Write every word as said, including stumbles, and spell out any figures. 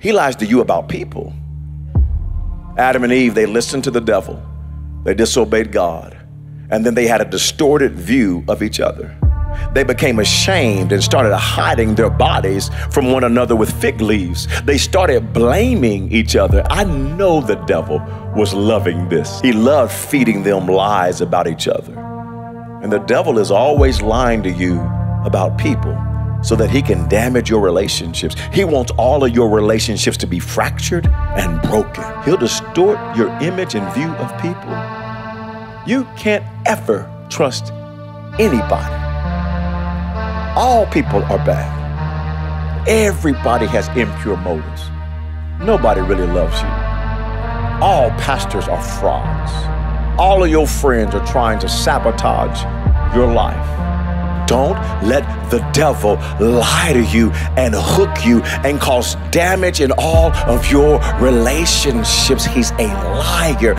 He lies to you about people. Adam and Eve, they listened to the devil. They disobeyed God. And then they had a distorted view of each other. They became ashamed and started hiding their bodies from one another with fig leaves. They started blaming each other. I know the devil was loving this. He loved feeding them lies about each other. And the devil is always lying to you about people so that he can damage your relationships. He wants all of your relationships to be fractured and broken. He'll distort your image and view of people. You can't ever trust anybody. All people are bad. Everybody has impure motives. Nobody really loves you. All pastors are frauds. All of your friends are trying to sabotage your life. Don't let the devil lie to you and hook you and cause damage in all of your relationships. He's a liar.